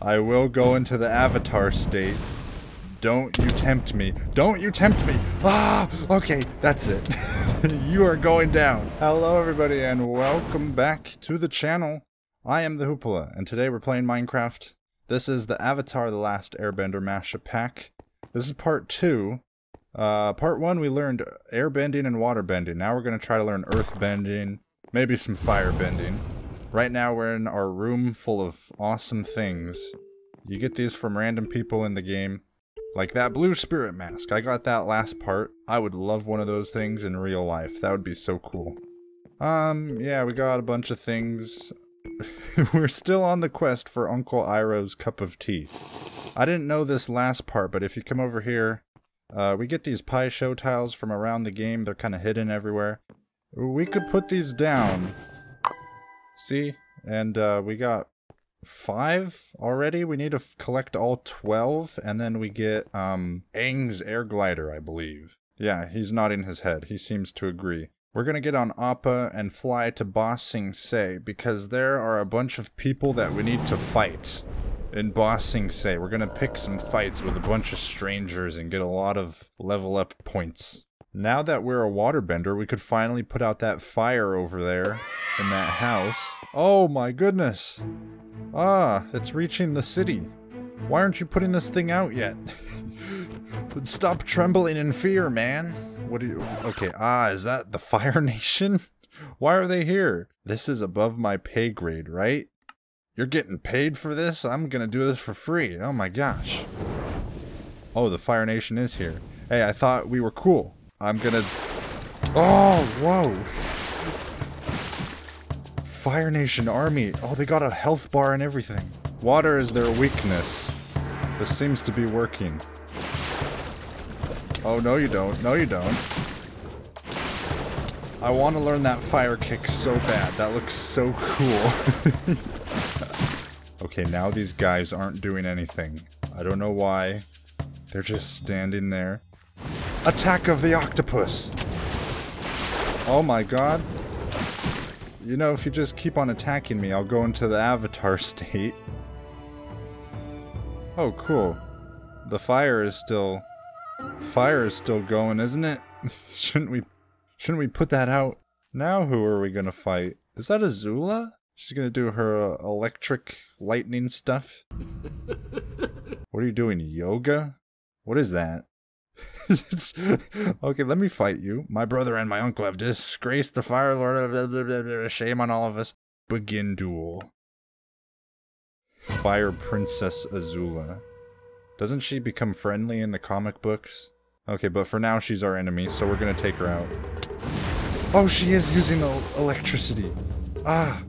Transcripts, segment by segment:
I will go into the Avatar state. Don't you tempt me. Don't you tempt me! Ah! Okay, that's it. You are going down. Hello everybody and welcome back to the channel. I am the Hoopla and today we're playing Minecraft. This is the Avatar: The Last Airbender mashup pack. This is part 2. Part 1 we learned airbending and waterbending. Now we're going to try to learn earthbending, maybe some firebending. Right now we're in our room full of awesome things. You get these from random people in the game. Like that blue spirit mask. I got that last part. I would love one of those things in real life. That would be so cool. Yeah, we got a bunch of things. We're still on the quest for Uncle Iroh's cup of tea. I didn't know this last part, but if you come over here, we get these pie show tiles from around the game. They're kind of hidden everywhere. We could put these down. See? And we got 5 already. We need to collect all 12, and then we get Aang's air glider, I believe. Yeah, he's nodding his head. He seems to agree. We're gonna get on Appa and fly to Ba Sing Se, because there are a bunch of people that we need to fight in Ba Sing Se. We're gonna pick some fights with a bunch of strangers and get a lot of level up points. Now that we're a waterbender, we could finally put out that fire over there in that house. Oh my goodness! Ah, it's reaching the city. Why aren't you putting this thing out yet? Stop trembling in fear, man. What are you? Okay, is that the Fire Nation? Why are they here? This is above my pay grade, right? You're getting paid for this? I'm gonna do this for free. Oh my gosh. Oh, the Fire Nation is here. Hey, I thought we were cool. I'm gonna... Oh, whoa! Fire Nation Army! Oh, they got a health bar and everything. Water is their weakness. This seems to be working. Oh, no you don't. No you don't. I want to learn that fire kick so bad. That looks so cool. Okay, now these guys aren't doing anything. I don't know why. They're just standing there. Attack of the octopus! Oh my god. You know, if you just keep on attacking me, I'll go into the Avatar state. Oh, cool. The fire is still going, isn't it? Shouldn't we put that out? Now who are we gonna fight? Is that Azula? She's gonna do her electric lightning stuff. What are you doing, yoga? What is that? Okay, let me fight you. My brother and my uncle have disgraced the Fire Lord. Blah, blah, blah, blah. Shame on all of us. Begin duel. Fire Princess Azula. Doesn't she become friendly in the comic books? Okay, but for now she's our enemy, so we're gonna take her out. Oh, she is using electricity. Ah.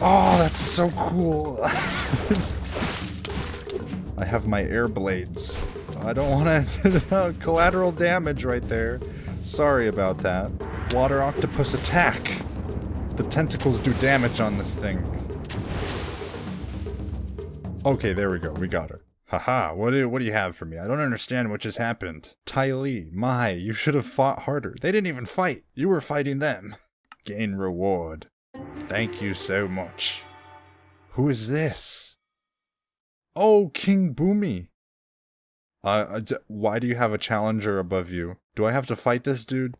Oh, that's so cool. I have my air blades. I don't want to... Collateral damage right there. Sorry about that. Water octopus attack! The tentacles do damage on this thing. Okay, there we go. We got her. Haha, what do you have for me? I don't understand what just happened. Ty Lee, you should have fought harder. They didn't even fight. You were fighting them. Gain reward. Thank you so much. Who is this? Oh, King Bumi. Why do you have a challenger above you? Do I have to fight this dude?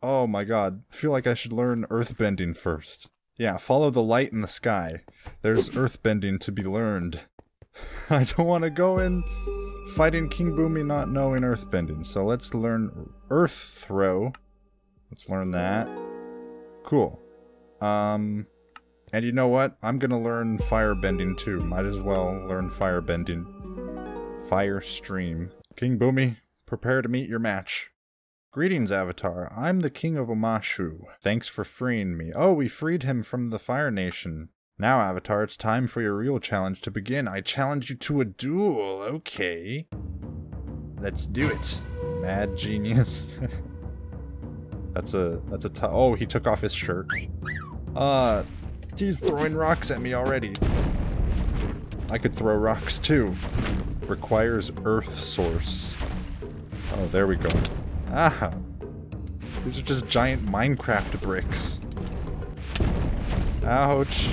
Oh my god, I feel like I should learn earthbending first. Yeah, follow the light in the sky. There's earthbending to be learned. I don't want to go in fighting King Bumi not knowing earthbending, so let's learn earth throw. Let's learn that. Cool. And you know what? I'm gonna learn firebending too. Might as well learn firebending. Fire stream. King Bumi, prepare to meet your match. Greetings, Avatar. I'm the King of Omashu. Thanks for freeing me. Oh, we freed him from the Fire Nation. Now, Avatar, it's time for your real challenge to begin. I challenge you to a duel. Okay. Let's do it. Mad genius. That's a oh, he took off his shirt. He's throwing rocks at me already. I could throw rocks too. Requires earth source. Oh, there we go. Ah! These are just giant Minecraft bricks. Ouch.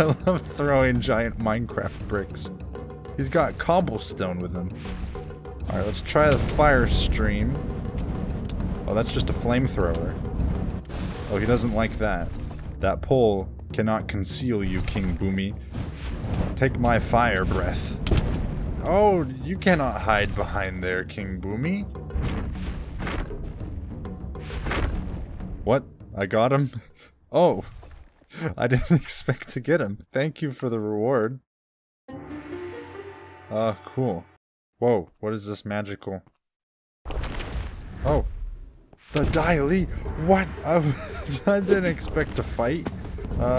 I love throwing giant Minecraft bricks. He's got cobblestone with him. Alright, let's try the fire stream. Oh, that's just a flamethrower. Oh, he doesn't like that. That pole cannot conceal you, King Bumi. Take my fire breath. Oh, you cannot hide behind there, King Bumi. What? I got him? Oh, I didn't expect to get him. Thank you for the reward. Cool. Whoa, what is this magical? Oh, the Dai Li! What? I didn't expect to fight.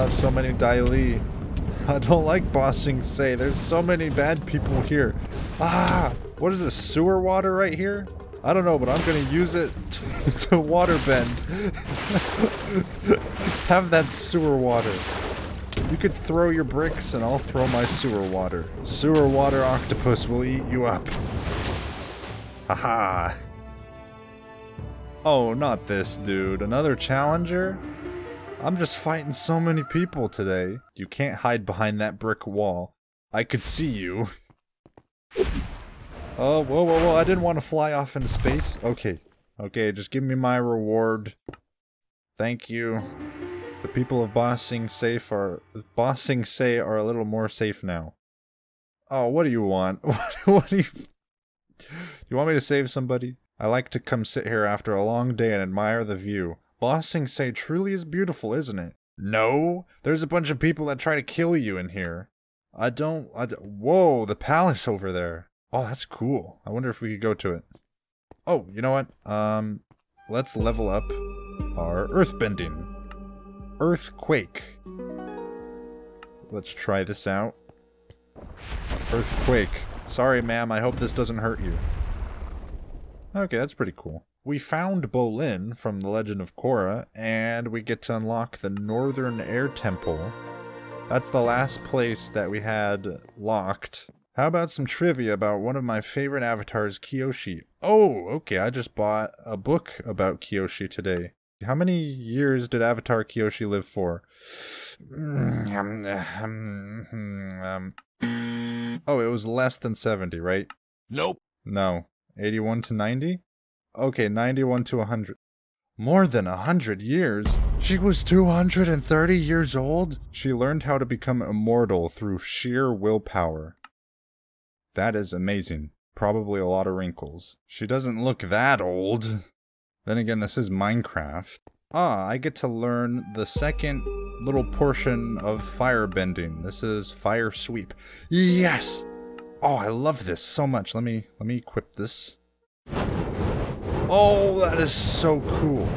So many Dai Li. I don't like Ba Sing Se. There's so many bad people here. Ah! What is this, sewer water right here? I don't know, but I'm gonna use it to waterbend. Have that sewer water. You could throw your bricks and I'll throw my sewer water. Sewer water octopus will eat you up. Haha. Oh, not this dude. Another challenger? I'm just fighting so many people today. You can't hide behind that brick wall. I could see you. Oh, whoa, whoa, whoa. I didn't want to fly off into space. Okay. Okay, just give me my reward. Thank you. The people of Ba Sing Se are a little more safe now. Oh, what do you want? What do you want me to save somebody? I like to come sit here after a long day and admire the view. Ba Sing Se truly is beautiful, isn't it? No, there's a bunch of people that try to kill you in here. Whoa, the palace over there. Oh, that's cool. I wonder if we could go to it. Oh, you know what? Let's level up our earthbending. Earthquake. Let's try this out. Earthquake. Sorry, ma'am. I hope this doesn't hurt you. Okay, that's pretty cool. We found Bolin from The Legend of Korra, and we get to unlock the Northern Air Temple. That's the last place that we had locked. How about some trivia about one of my favorite avatars, Kiyoshi? Oh, okay. I just bought a book about Kiyoshi today. How many years did Avatar Kiyoshi live for? Oh, it was less than 70, right? Nope. No. 81 to 90? Okay, 91 to 100. More than 100 years? She was 230 years old? She learned how to become immortal through sheer willpower. That is amazing. Probably a lot of wrinkles. She doesn't look that old. Then again, this is Minecraft. Ah, I get to learn the second little portion of firebending. This is fire sweep. Yes! Oh, I love this so much. Let me equip this. Oh, that is so cool.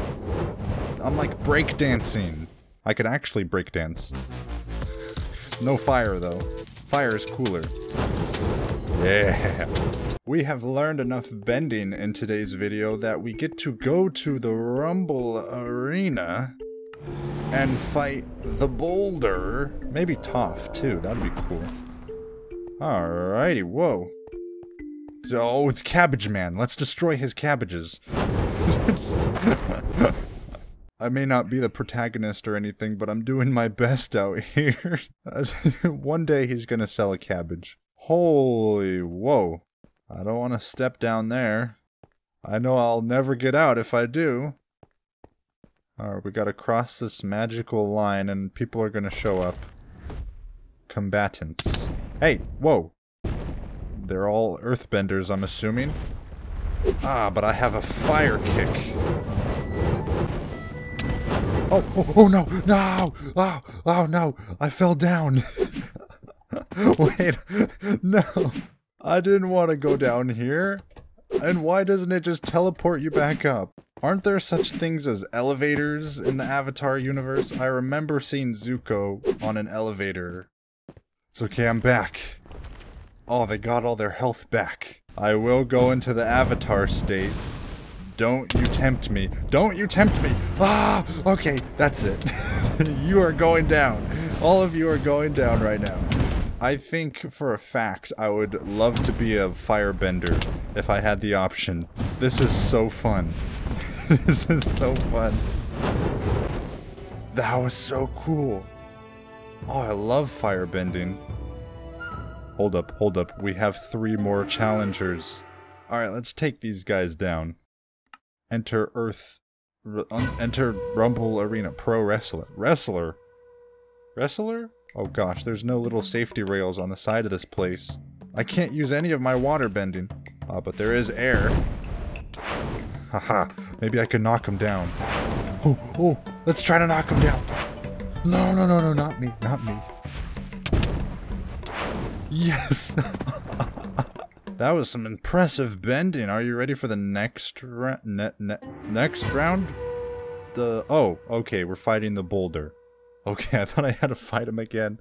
I'm like breakdancing. I could actually breakdance. No fire, though. Fire is cooler. Yeah. We have learned enough bending in today's video that we get to go to the Rumble Arena and fight the boulder. Maybe Toph too, that'd be cool. Alrighty, whoa. Oh, it's Cabbage Man. Let's destroy his cabbages. I may not be the protagonist or anything, but I'm doing my best out here. One day he's gonna sell a cabbage. Holy whoa. I don't want to step down there. I know I'll never get out if I do. Alright, we gotta cross this magical line and people are gonna show up. Combatants. Hey! Whoa! They're all earthbenders, I'm assuming. Ah, but I have a fire kick. Oh! Oh, oh no! No! Oh, oh no! I fell down! Wait! No! I didn't want to go down here. And why doesn't it just teleport you back up? Aren't there such things as elevators in the Avatar universe? I remember seeing Zuko on an elevator. It's okay, I'm back. Oh, they got all their health back. I will go into the Avatar state. Don't you tempt me. Don't you tempt me! Ah! Okay, that's it. You are going down. All of you are going down right now. I think for a fact I would love to be a firebender if I had the option. This is so fun. This is so fun. That was so cool. Oh, I love firebending. Hold up, hold up. We have 3 more challengers. Alright, let's take these guys down. Enter Enter Rumble Arena. Pro Wrestler. Wrestler? Wrestler? Oh gosh, there's no little safety rails on the side of this place. I can't use any of my water bending. But there is air. Haha, maybe I can knock him down. Oh, oh, let's try to knock him down. No, no, no, no, not me, not me. Yes! That was some impressive bending. Are you ready for the next round? Next round? Oh, okay, we're fighting the boulder. Okay, I thought I had to fight him again.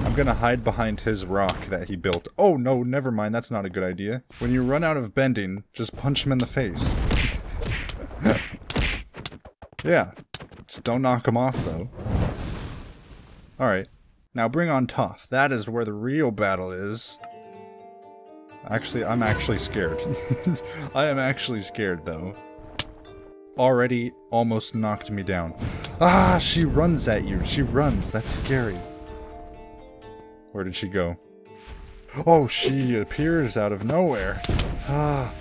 I'm gonna hide behind his rock that he built. Oh no, never mind, that's not a good idea. When you run out of bending, just punch him in the face. Yeah. Just don't knock him off, though. Alright. Now bring on Toph. That is where the real battle is. Actually, I'm actually scared. I am actually scared, though. Already almost knocked me down. Ah, she runs at you. She runs. That's scary. Where did she go? Oh, she appears out of nowhere. Ah.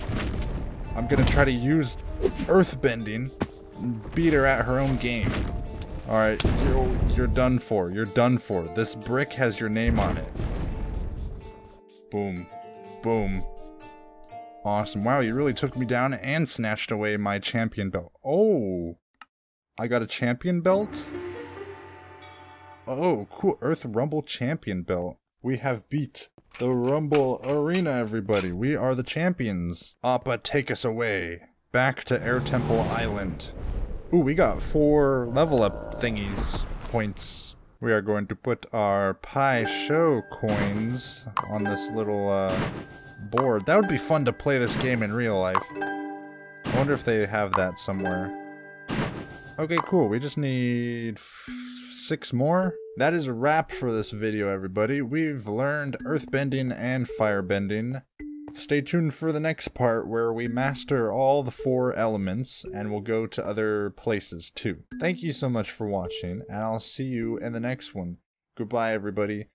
I'm gonna try to use earthbending and beat her at her own game. Alright, you're done for. You're done for. This brick has your name on it. Boom. Boom. Awesome. Wow, you really took me down and snatched away my champion belt. Oh! I got a champion belt? Oh, cool. Earth Rumble champion belt. We have beat the Rumble Arena, everybody. We are the champions. Appa, take us away. Back to Air Temple Island. Ooh, we got 4 level up thingies points. We are going to put our Pai Show coins on this little board. That would be fun to play this game in real life. I wonder if they have that somewhere. Okay, cool. We just need 6 more. That is a wrap for this video, everybody. We've learned earthbending and firebending. Stay tuned for the next part where we master all the 4 elements and we'll go to other places too. Thank you so much for watching and I'll see you in the next one. Goodbye, everybody.